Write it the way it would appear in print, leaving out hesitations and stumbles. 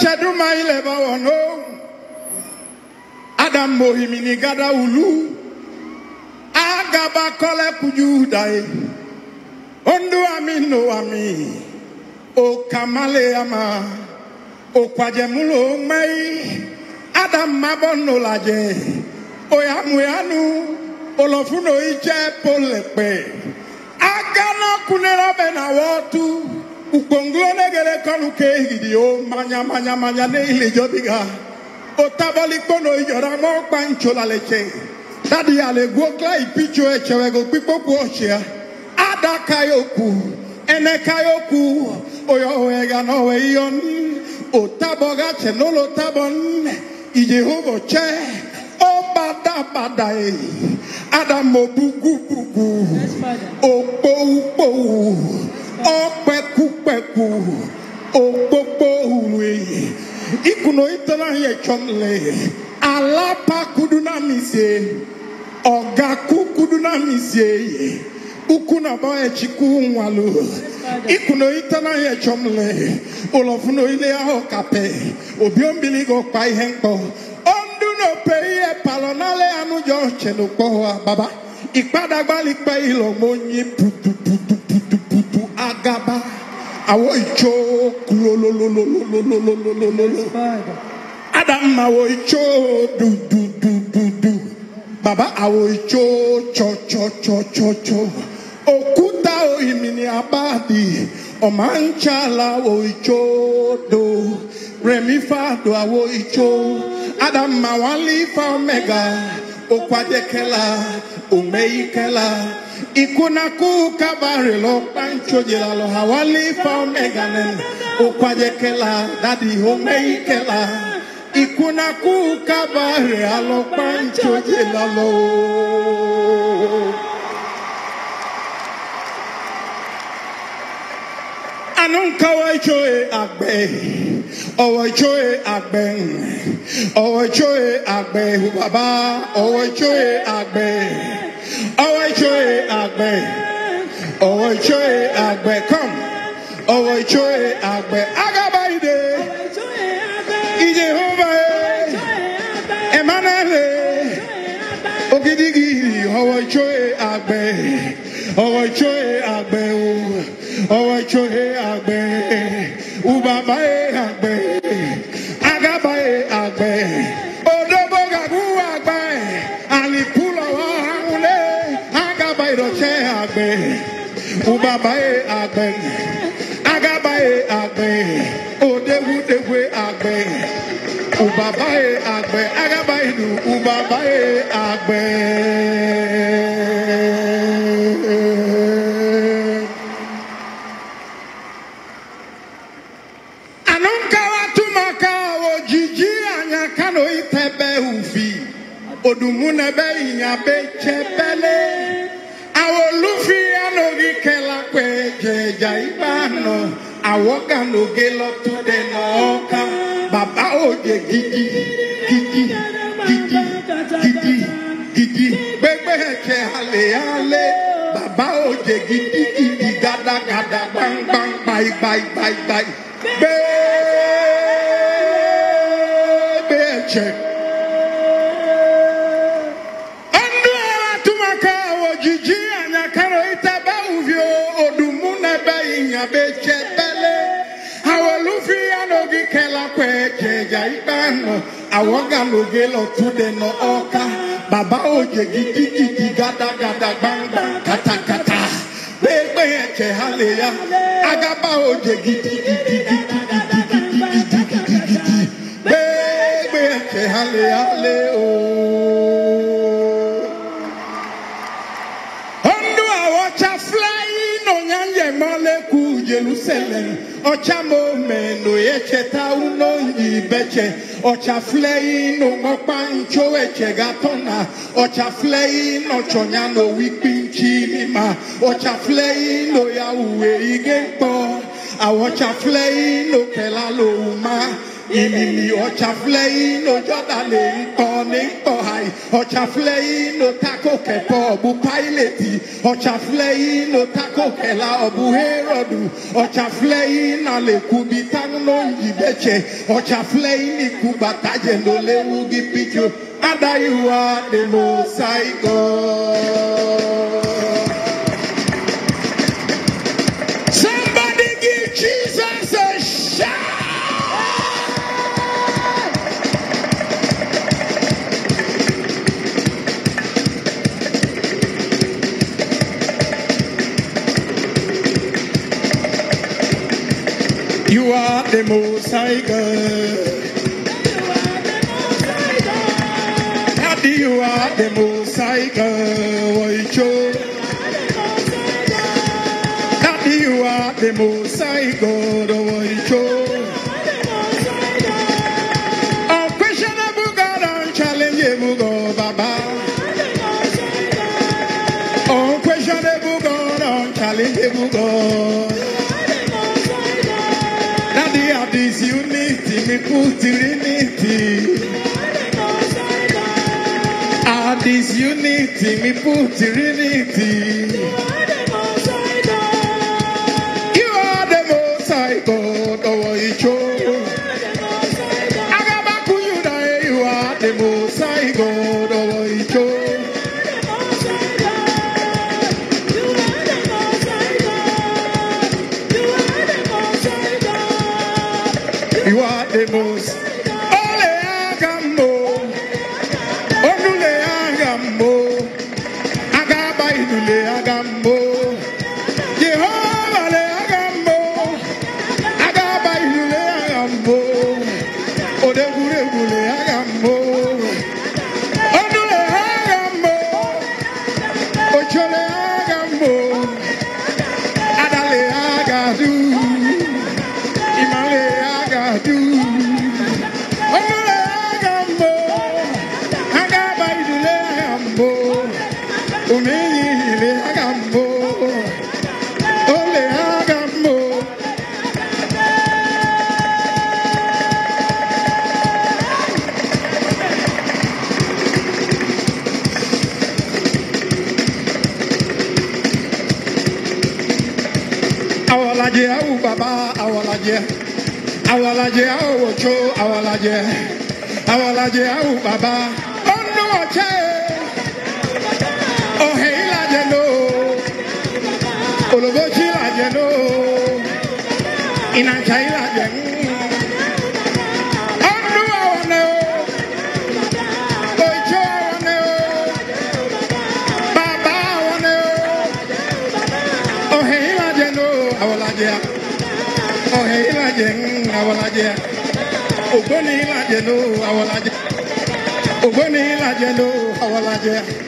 cheduma ile ba wono adam mohimini gada ulu aga ba kole kuju dai ondu aminu ami o kamale ama o kwajemulo mai adam mabono laje oyamu yanu olofuno ije polepe aga na kunera bena wotu ukonglo negele kanu kehidi o manya manya manya ne ile jodiga otabali kono ijora mo panchola leche tadi ale gwokla ipicho echewego pipopu ochia ada kayoku ene kayoku oyo ega no we yon otaboga chenolo tabon ijehobo che o bada bada e ada mobugu bugu opo Okpekupeku opopowe ikuno itana ye chomle alapa kuduna mise ogaku kuduna mise ukuna ba e chikunwalu ikuno itana ye chomle olofuno ile ahokape obiombili go pa ihenko onduno peye palonale anujo chenoko baba ipadagba lipa ilo monyi putu Agaba, awoicho kulolololololololololololol. Adam awoicho du. Baba awoicho cho. Okuta oimini abadi, omanchala awoicho do. Remifa do awoicho. Adam mawali fa omega, okwajekela, omeikela. Ikuna kuka barelo pancho jilalo hawali fa omega nen ukwajekela dadi homeikela ikuna kuka barelo pancho jilalo anunka waichoe agbe owachoe agbe owachoe agbe baba owachoe agbe Owoichoe agbe come Owoichoe agbe agabaide Ijehova Emmanuel Ogidigiri Owoichoe agbe Owoichoe agbe Owoichoe agbe Ubabae agbe Agabae agbe Odobogabu agbe Alikulowa hangule Agabaedoche agbe Ubabae agbe agabae agbe odewudewe agbe ubabae agbe agabae du ubabae agbe anunka watu makao jiji anya kano itebe ufi odumune be inyabe chebele awolufi anogi kela kweje jaibano awoka nogelo tude nooka baba oje gidi bebe heche ale baba oje gidi gada bang bye bebe heche Baba oje gidi gada bang kata bebe haleya agaba oje gidi bebe haleya le o ondo awocha fly no nyanye mole ku Jerusalem Ocha momeno yeche tauno yibeche Ocha flei no mokpancho eche gatona Ocha flei no chonyano wipinchi mima Ocha flei no ya uwe igenpo Awocha flei no kelalo uma Ili ochafle no jodale to hai ochafle no tako ke po bu pileti ochafle no tako ke la bu herodu ochafle na le kubitan no yibeche ochafle ni kubataje no le ugi pichu adaiwa de no saigo. Somebody give Jesus a shout. You are the most high God. You are the most high God. Daddy, you are the most high God. Daddy, you are the most high God. Unquestionable God, unchallengeable God, Baba. Unquestionable God, unchallengeable God. This unity, me put unity. Ah, this unity, me put unity. You are the most high God, oh Icho. Agabaku Yudai, you are the most high God, oh Icho. You are the most. Ole agambo, onule agambo, agaba inule agambo, Jehovah le agambo, agaba inule agambo, odegure gule agambo, onule agambo, ochole agambo, adale agadu. Awalaje awo cho awalaje awalaje awo baba onu oche ohe ilaje no olobochi ilaje no inancha ilaje onu awane oicho awane baba awane ohe ilaje no awalaje. Oh hey la jeng awalaje ogoni la jeno awalaje ogoni la jeno awalaje.